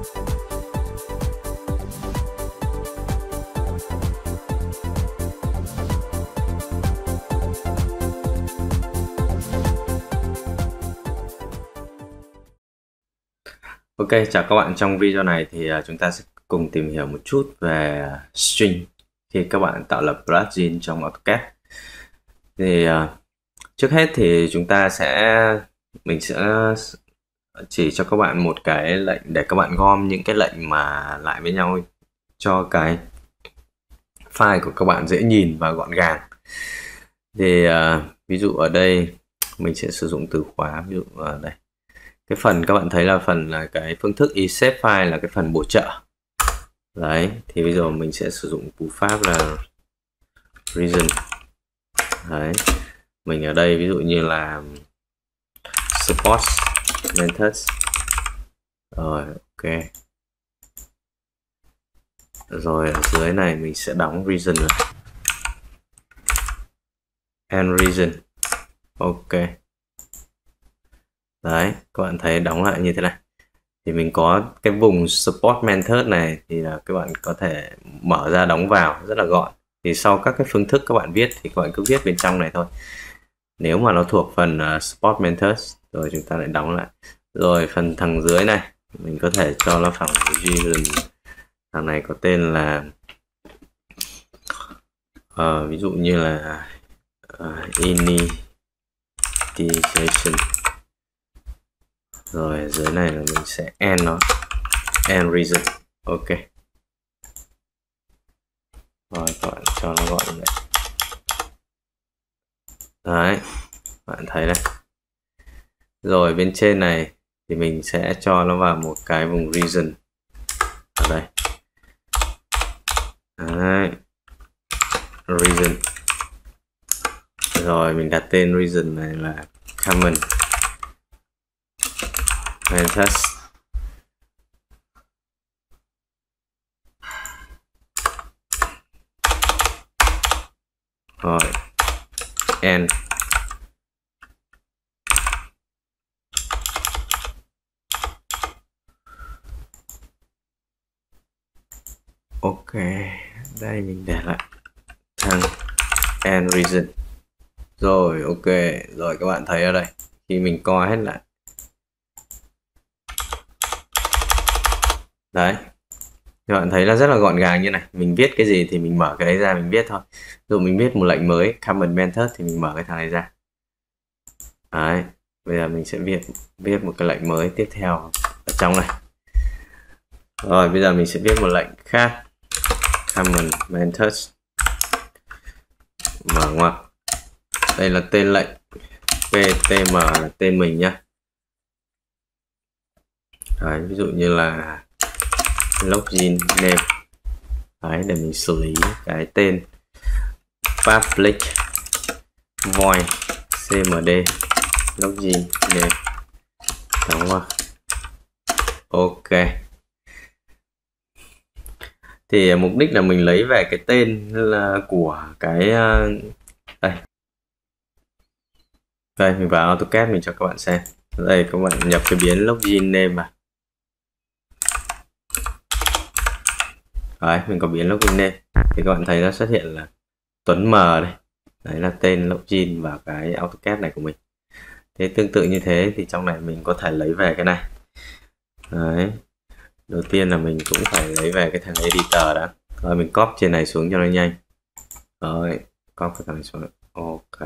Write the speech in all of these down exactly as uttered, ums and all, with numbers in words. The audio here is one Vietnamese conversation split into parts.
Ok, chào các bạn. Trong video này thì chúng ta sẽ cùng tìm hiểu một chút về String khi các bạn tạo lập plugin trong AutoCAD. Thì trước hết thì chúng ta sẽ mình sẽ chỉ cho các bạn một cái lệnh để các bạn gom những cái lệnh mà lại với nhau cho cái file của các bạn dễ nhìn và gọn gàng. Thì ví dụ ở đây mình sẽ sử dụng từ khóa, ví dụ ở đây cái phần các bạn thấy là phần là cái phương thức e ét vê file, là cái phần bổ trợ đấy. Thì bây giờ mình sẽ sử dụng cú pháp là region đấy. Mình ở đây ví dụ như là support methods, rồi ok, rồi ở dưới này mình sẽ đóng region rồi. And region, ok. Đấy, các bạn thấy đóng lại như thế này. Thì mình có cái vùng support method này thì là các bạn có thể mở ra đóng vào rất là gọn. Thì sau các cái phương thức các bạn viết thì các bạn cứ viết bên trong này thôi. Nếu mà nó thuộc phần uh, support method rồi chúng ta lại đóng lại. Rồi phần thằng dưới này mình có thể cho nó phòng region, thằng này có tên là uh, ví dụ như là uh, initialization. Rồi dưới này là mình sẽ end nó, end region, ok. Rồi các bạn cho nó gọn lại. Đấy, bạn thấy này. Rồi bên trên này thì mình sẽ cho nó vào một cái vùng region ở đây. Đấy, region. Rồi mình đặt tên region này là common method. Rồi end. Ok, đây mình để lại thằng end region. Rồi ok, rồi các bạn thấy ở đây khi mình coi hết lại. Đấy, các bạn thấy là rất là gọn gàng như này. Mình viết cái gì thì mình mở cái đấy ra mình viết thôi. Dù mình viết một lệnh mới common method thì mình mở cái thằng này ra. Đấy, bây giờ mình sẽ viết viết một cái lệnh mới tiếp theo ở trong này. Rồi bây giờ mình sẽ viết một lệnh khác common method, mở ngoặc, đây là tên lệnh pê tê em là tên mình nhá. Đấy, ví dụ như là login name. Đấy, để mình xử lý cái tên public void cmd login name, đúng không? Ok, thì mục đích là mình lấy về cái tên là của cái đây. Đây mình vào AutoCAD mình cho các bạn xem. Đây các bạn nhập cái biến login name vào. Đấy, mình có biến login name thì các bạn thấy nó xuất hiện là Tuấn M đây. Đấy là tên login vào cái AutoCAD này của mình. Thế tương tự như thế thì trong này mình có thể lấy về cái này. Đấy, đầu tiên là mình cũng phải lấy về cái thằng editor đã. Rồi mình copy trên này xuống cho nó nhanh. Rồi copy cái thằng này xuống. Ok,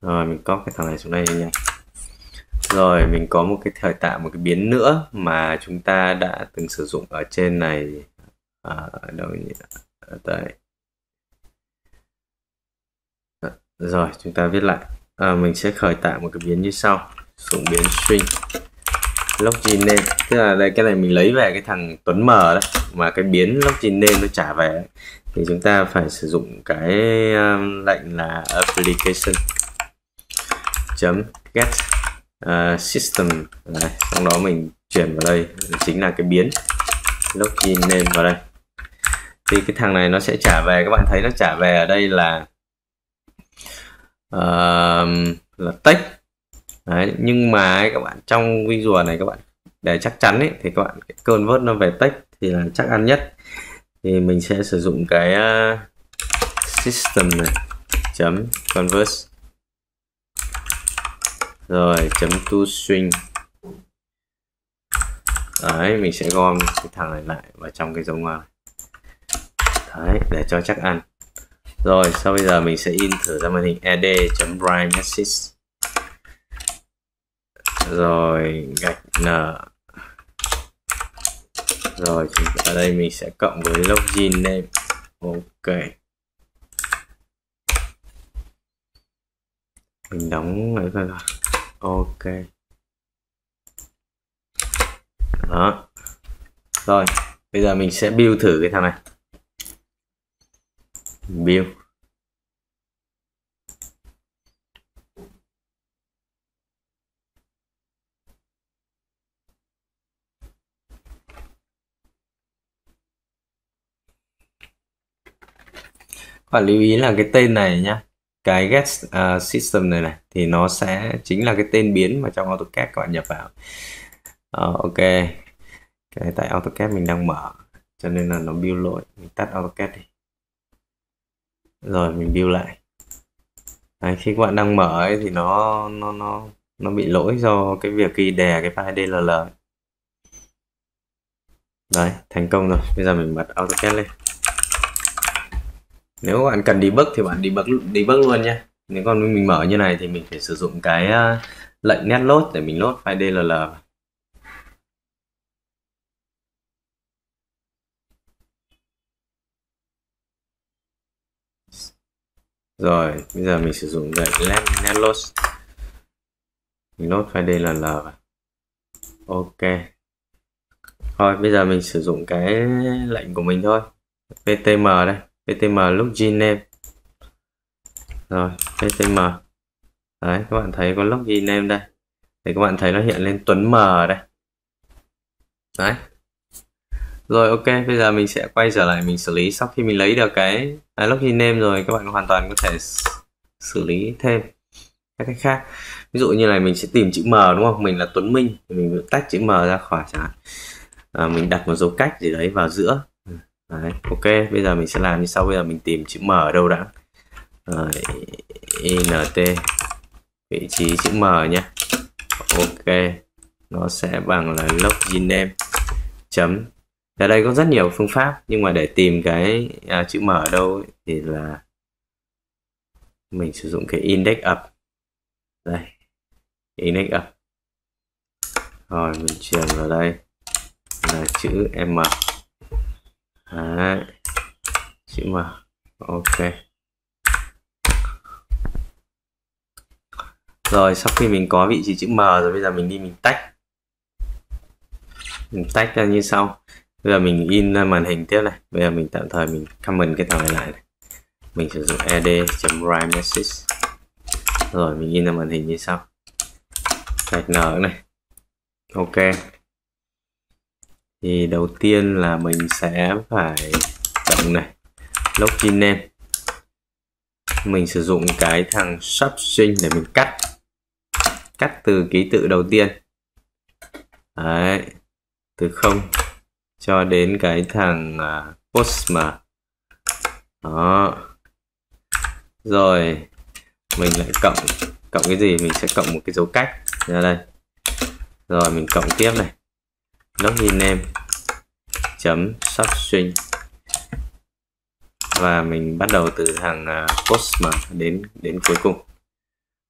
rồi mình copy cái thằng này xuống đây nhanh. Rồi mình có một cái thời tạo một cái biến nữa mà chúng ta đã từng sử dụng ở trên này ở à, đâu nhỉ? Ở đây. Rồi chúng ta viết lại. À, mình sẽ khởi tạo một cái biến như sau, sử dụng biến string login name, tức là đây cái này mình lấy về cái thằng Tuấn M đấy, mà cái biến login name nó trả về đấy. Thì chúng ta phải sử dụng cái um, lệnh là application chấm get Uh, system này, xong đó mình chuyển vào đây chính là cái biến login name vào đây. Thì cái thằng này nó sẽ trả về, các bạn thấy nó trả về ở đây là uh, là text đấy. Nhưng mà các bạn trong visual này các bạn để chắc chắn ấy, thì các bạn convert nó về text thì là chắc ăn nhất. Thì mình sẽ sử dụng cái system này chấm convert rồi chấm to string. Đấy, mình sẽ gom cái thằng này lại vào trong cái dấu ngoặc. Đấy, để cho chắc ăn. Rồi, sau bây giờ mình sẽ in thử ra màn hình ed.write message. Rồi, gạch n. Rồi, ở đây mình sẽ cộng với login name. Ok. Mình đóng lại rồi. Ok. Đó. Rồi, bây giờ mình sẽ build thử cái thằng này. Build. Các bạn lưu ý là cái tên này nhá, cái get uh, system này này thì nó sẽ chính là cái tên biến mà trong AutoCAD các bạn nhập vào. Uh, ok, cái tại AutoCAD mình đang mở cho nên là nó build lỗi. Mình tắt AutoCAD đi. Rồi mình build lại. Đấy, khi các bạn đang mở ấy, thì nó nó nó nó bị lỗi do cái việc khi đè cái file đê lờ lờ. Đấy, thành công rồi. Bây giờ mình bật AutoCAD lên. Nếu bạn cần debug thì bạn debug debug luôn nhé. Nếu còn mình mở như này thì mình phải sử dụng cái uh, lệnh netload để mình load file đê lờ lờ. Rồi, bây giờ mình sử dụng lệnh netload. Mình load file đê lờ lờ vào. Ok. Thôi, bây giờ mình sử dụng cái lệnh của mình thôi. pê tê em đây. pê tê em login name. Rồi, pê tê em. Đấy, các bạn thấy có login name đây. Thì các bạn thấy nó hiện lên Tuấn M đây. Đấy. Rồi, ok, bây giờ mình sẽ quay trở lại mình xử lý sau khi mình lấy được cái à, login name rồi. Các bạn hoàn toàn có thể xử lý thêm các cách khác. Ví dụ như này mình sẽ tìm chữ M đúng không? Mình là Tuấn Minh thì mình tách chữ M ra khỏi chẳng hạn. À, mình đặt một dấu cách gì đấy vào giữa. Đấy, ok, bây giờ mình sẽ làm như sau. Bây giờ mình tìm chữ M ở đâu đã. Rồi, int vị trí chữ M nhé. Ok, nó sẽ bằng là login name chấm. Ở đây có rất nhiều phương pháp, nhưng mà để tìm cái à, chữ M ở đâu ấy, thì là mình sử dụng cái index up. Đây, index up. Rồi, mình truyền vào đây là chữ M. Đấy, chữ M. Ok. Rồi, sau khi mình có vị trí chữ M rồi, bây giờ mình đi mình tách. Mình tách ra như sau. Bây giờ mình in ra màn hình tiếp này. Bây giờ mình tạm thời mình comment cái thằng này lại này. Mình sử dụng ed.write message. Rồi mình in ra màn hình như sau. Gạch nở này. Ok. Thì đầu tiên là mình sẽ phải cộng này login name. Mình sử dụng cái thằng substring để mình cắt. Cắt từ ký tự đầu tiên. Đấy. Từ không cho đến cái thằng uh, post mà. Đó. Rồi mình lại cộng cộng cái gì, mình sẽ cộng một cái dấu cách ra đây. Rồi mình cộng tiếp này login name chấm substring và mình bắt đầu từ thằng uh, post mà đến đến cuối cùng.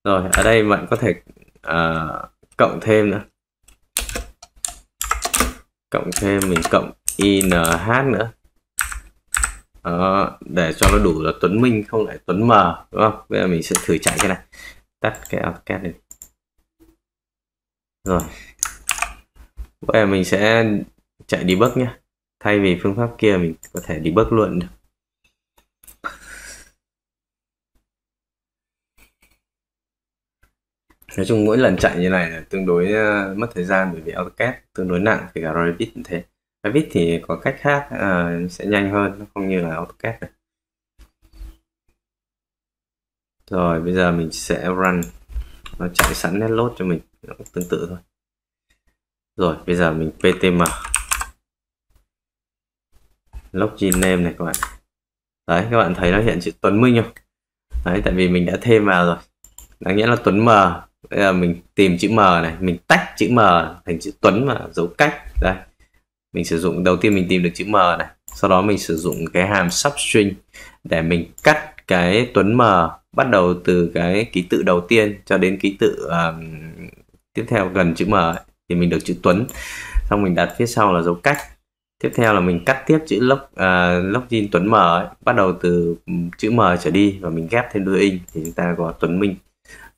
Rồi ở đây bạn có thể uh, cộng thêm nữa. Cộng thêm mình cộng i en hát nữa. Đó, để cho nó đủ là Tuấn Minh không lại Tuấn M đúng không? Bây giờ mình sẽ thử chạy cái này. Tắt cái AutoCAD này. Rồi. Bây giờ mình sẽ chạy debug nhé. Thay vì phương pháp kia mình có thể debug luôn. Nói chung mỗi lần chạy như này là tương đối uh, mất thời gian bởi vì AutoCAD tương đối nặng, kể cả Revit cũng thế. Revit thì có cách khác uh, sẽ nhanh hơn, nó không như là AutoCAD này. Rồi bây giờ mình sẽ run, nó chạy sẵn netload cho mình, nó cũng tương tự thôi. Rồi bây giờ mình ptm login name này các bạn. Đấy, các bạn thấy nó hiện chữ Tuấn Minh không? Đấy, tại vì mình đã thêm vào rồi. Đáng nghĩa là Tuấn M. Bây giờ mình tìm chữ M này, mình tách chữ M thành chữ Tuấn mà dấu cách. Đây, mình sử dụng, đầu tiên mình tìm được chữ M này, sau đó mình sử dụng cái hàm substring để mình cắt cái Tuấn M bắt đầu từ cái ký tự đầu tiên cho đến ký tự uh, tiếp theo gần chữ M ấy, thì mình được chữ Tuấn. Xong mình đặt phía sau là dấu cách. Tiếp theo là mình cắt tiếp chữ log, uh, login Tuấn M ấy, bắt đầu từ chữ M trở đi và mình ghép thêm đôi in thì chúng ta có Tuấn Minh.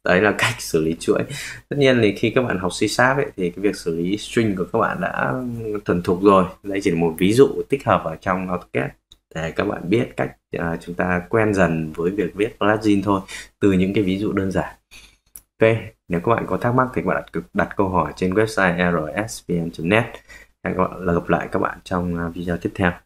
Đấy là cách xử lý chuỗi. Tất nhiên thì khi các bạn học C# ấy, thì cái việc xử lý string của các bạn đã thuần thục rồi. Đây chỉ là một ví dụ tích hợp ở trong AutoCAD để các bạn biết cách uh, chúng ta quen dần với việc viết plugin thôi, từ những cái ví dụ đơn giản. Ok, nếu các bạn có thắc mắc thì các bạn đặt, đặt câu hỏi trên website e r s v n chấm net. Hẹn gặp lại các bạn trong video tiếp theo.